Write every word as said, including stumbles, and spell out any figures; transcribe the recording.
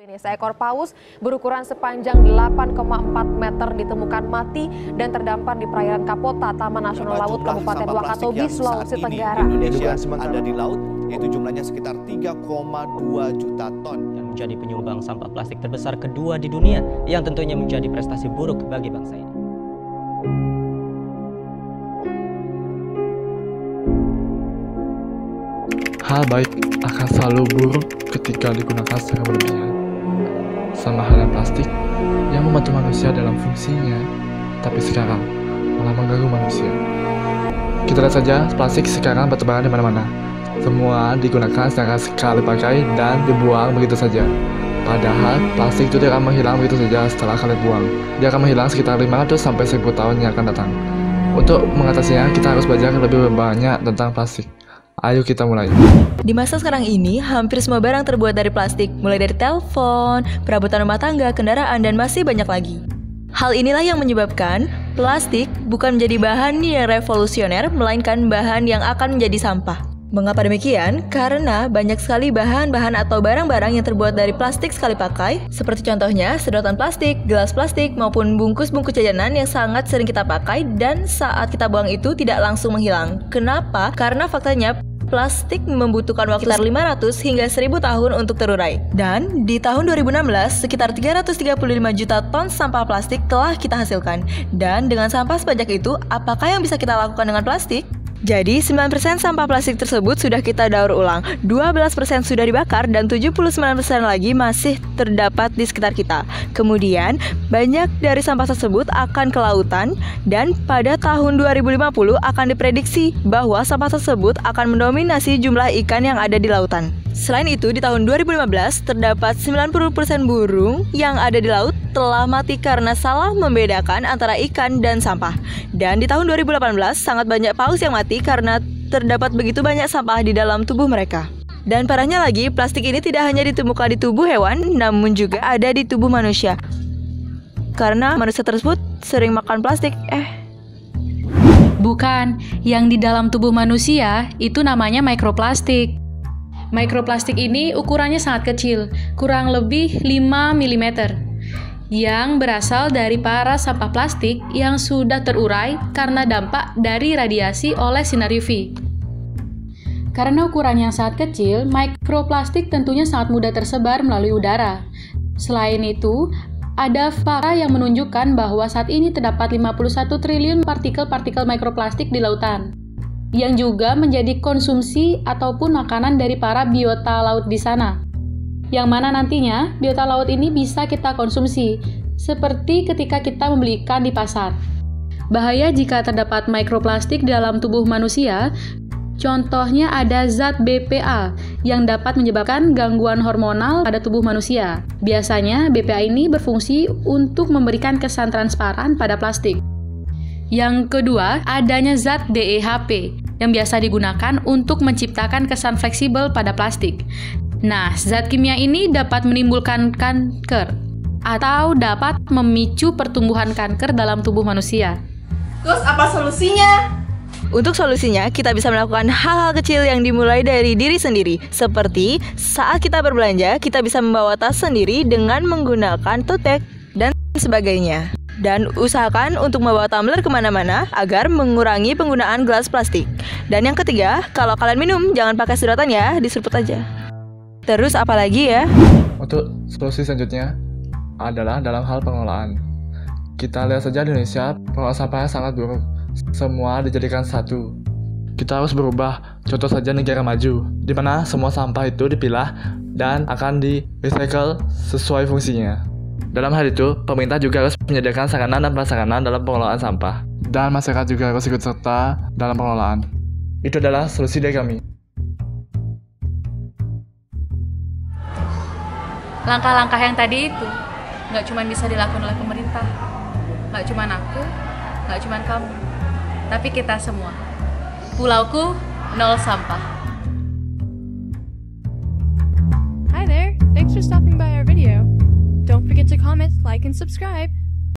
Ini seekor paus berukuran sepanjang delapan koma empat meter ditemukan mati dan terdampar di perairan Kapota, Taman Nasional Laut Kabupaten Wakatobi, Sulawesi Tenggara. Indonesia ada di laut, yaitu jumlahnya sekitar tiga koma dua juta ton. Yang menjadi penyumbang sampah plastik terbesar kedua di dunia, yang tentunya menjadi prestasi buruk bagi bangsa ini. Hal baik akan selalu buruk ketika digunakan secara berlebihan. Sama halnya plastik yang membantu manusia dalam fungsinya, tapi sekarang malah mengganggu manusia. Kita lihat saja, plastik sekarang bertebaran di mana-mana. Semua digunakan secara sekali pakai dan dibuang begitu saja. Padahal plastik itu tidak akan menghilang begitu saja setelah kalian buang. Dia akan menghilang sekitar lima ratus sampai seribu tahun yang akan datang. Untuk mengatasinya, kita harus belajar lebih banyak tentang plastik. Ayo kita mulai. Di masa sekarang ini, hampir semua barang terbuat dari plastik, mulai dari telepon, perabotan rumah tangga, kendaraan, dan masih banyak lagi. Hal inilah yang menyebabkan plastik bukan menjadi bahan yang revolusioner, melainkan bahan yang akan menjadi sampah. Mengapa demikian? Karena banyak sekali bahan-bahan atau barang-barang yang terbuat dari plastik sekali pakai, seperti contohnya sedotan plastik, gelas plastik, maupun bungkus-bungkus jajanan yang sangat sering kita pakai dan saat kita buang itu tidak langsung menghilang. Kenapa? Karena faktanya plastik membutuhkan waktu sekitar lima ratus hingga seribu tahun untuk terurai. Dan di tahun dua ribu enam belas, sekitar tiga ratus tiga puluh lima juta ton sampah plastik telah kita hasilkan. Dan dengan sampah sebanyak itu, apakah yang bisa kita lakukan dengan plastik? Jadi, sembilan persen sampah plastik tersebut sudah kita daur ulang, dua belas persen sudah dibakar, dan tujuh puluh sembilan persen lagi masih terdapat di sekitar kita. Kemudian, banyak dari sampah tersebut akan ke lautan, dan pada tahun dua ribu lima puluh akan diprediksi bahwa sampah tersebut akan mendominasi jumlah ikan yang ada di lautan. Selain itu, di tahun dua ribu lima belas, terdapat sembilan puluh persen burung yang ada di laut telah mati karena salah membedakan antara ikan dan sampah. Dan di tahun dua ribu delapan belas, sangat banyak paus yang mati karena terdapat begitu banyak sampah di dalam tubuh mereka. Dan parahnya lagi, plastik ini tidak hanya ditemukan di tubuh hewan, namun juga ada di tubuh manusia. Karena manusia tersebut sering makan plastik, eh... Bukan, yang di dalam tubuh manusia itu namanya mikroplastik. Mikroplastik ini ukurannya sangat kecil, kurang lebih lima milimeter, yang berasal dari para sampah plastik yang sudah terurai karena dampak dari radiasi oleh sinar U V. Karena ukurannya yang sangat kecil, mikroplastik tentunya sangat mudah tersebar melalui udara. Selain itu, ada fakta yang menunjukkan bahwa saat ini terdapat lima puluh satu triliun partikel-partikel mikroplastik di lautan, yang juga menjadi konsumsi ataupun makanan dari para biota laut di sana. Yang mana nantinya, biota laut ini bisa kita konsumsi, seperti ketika kita membeli ikan di pasar. Bahaya jika terdapat mikroplastik dalam tubuh manusia, contohnya ada zat B P A yang dapat menyebabkan gangguan hormonal pada tubuh manusia. Biasanya, B P A ini berfungsi untuk memberikan kesan transparan pada plastik. Yang kedua, adanya zat D E H P yang biasa digunakan untuk menciptakan kesan fleksibel pada plastik. Nah, zat kimia ini dapat menimbulkan kanker atau dapat memicu pertumbuhan kanker dalam tubuh manusia. Terus apa solusinya? Untuk solusinya, kita bisa melakukan hal-hal kecil yang dimulai dari diri sendiri. Seperti saat kita berbelanja, kita bisa membawa tas sendiri dengan menggunakan tote bag dan sebagainya. Dan usahakan untuk membawa tumbler kemana-mana agar mengurangi penggunaan gelas plastik. Dan yang ketiga, kalau kalian minum, jangan pakai sedotan ya, diseruput aja. Terus apalagi ya? Untuk solusi selanjutnya adalah dalam hal pengelolaan. Kita lihat saja di Indonesia, pengelolaan sampahnya sangat buruk. Semua dijadikan satu. Kita harus berubah, contoh saja negara maju, di mana semua sampah itu dipilah dan akan di-recycle sesuai fungsinya. Dalam hal itu, pemerintah juga harus menyediakan sarana dan prasarana dalam pengelolaan sampah. Dan masyarakat juga harus ikut serta dalam pengelolaan. Itu adalah solusi dari kami. Langkah-langkah yang tadi itu nggak cuma bisa dilakukan oleh pemerintah. Nggak cuma aku, nggak cuma kamu. Tapi kita semua. Pulauku, nol sampah. Hi there, thanks for stopping by our video. Don't forget to comment, like, and subscribe.